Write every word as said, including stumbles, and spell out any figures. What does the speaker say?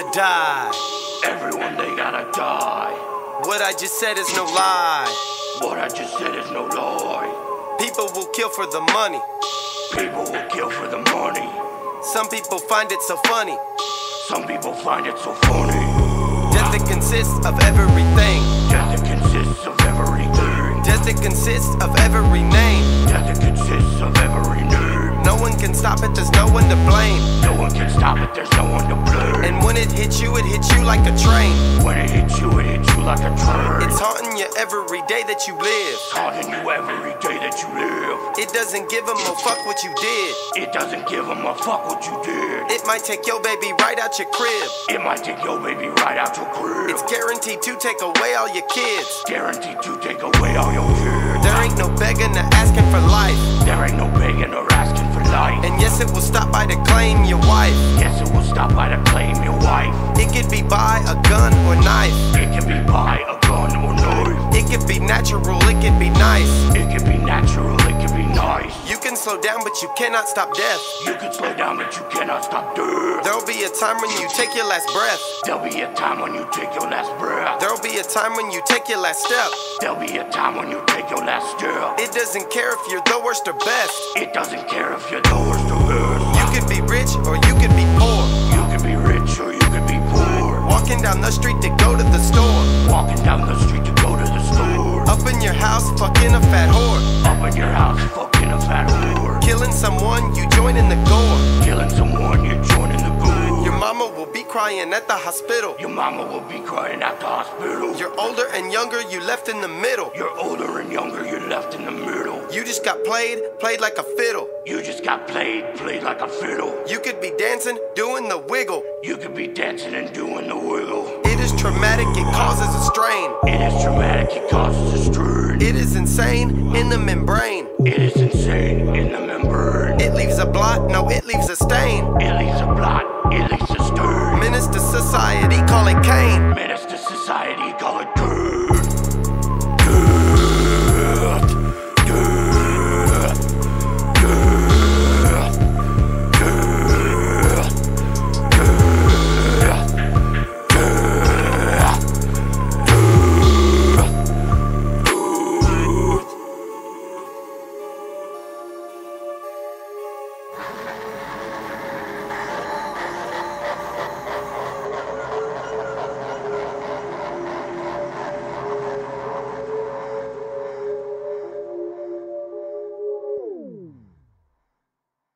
gotta die. Everyone, they gotta die. What I just said is no lie. What I just said is no lie. People will kill for the money. People will kill for the money. Some people find it so funny. Some people find it so funny. Death, it consists of everything. Death, it consists of everything. Death, it consists of every name. Death, it consists of every name. No one can stop it, there's no one to blame. No one can stop it, there's no one to blame. And when it hits you, it hits you like a train. When it hits you, it hits you like a train. It's haunting you every day that you live. It's haunting you every day that you live. It doesn't give 'em a fuck what you did. It doesn't give 'em a fuck what you did. It might take your baby right out your crib. It might take your baby right out your crib. It's guaranteed to take away all your kids. Guaranteed to take away all your kids. There ain't no begging or asking for life. There ain't no begging or asking for life. And yes, it will stop by to claim your wife. Yes, it will stop by to claim your wife. It could be by a gun or knife. It could be by a gun or knife. It could be natural, it could be nice. It could be natural, it could be nice. You can slow down, but you cannot stop death. You can slow down, but you cannot stop death. There'll be a time when you take your last breath. There'll be a time when you take your last breath. There'll be a time when you take your last step. There'll be a time when you take your last step. It doesn't care if you're the worst or best. It doesn't care if you're the worst or best. You could be rich or you could be poor. You could be rich or you could be poor. Walking down the street to go to the store. Walking down the street to go to the store. Up in your house, fucking a fat whore. Up in your house, fucking a fat whore. Killing someone, you join in the gore. Killing someone, you join in the gore. Your mama will be crying at the hospital. Your mama will be crying at the hospital. You're older and younger, you left in the middle. You're older and younger, you left in the middle. You just got played, played like a fiddle. You just got played, played like a fiddle. You could be dancing, doing the wiggle. You could be dancing and doing the wiggle. It is traumatic, it causes a strain. It is traumatic, it causes a strain. It is insane in the membrane. It is insane in the membrane. It leaves a blot, no, it leaves a stain. It leaves a blot, it leaves a stain. Menace to society, call it Cain. Menace to society, call it Cain. You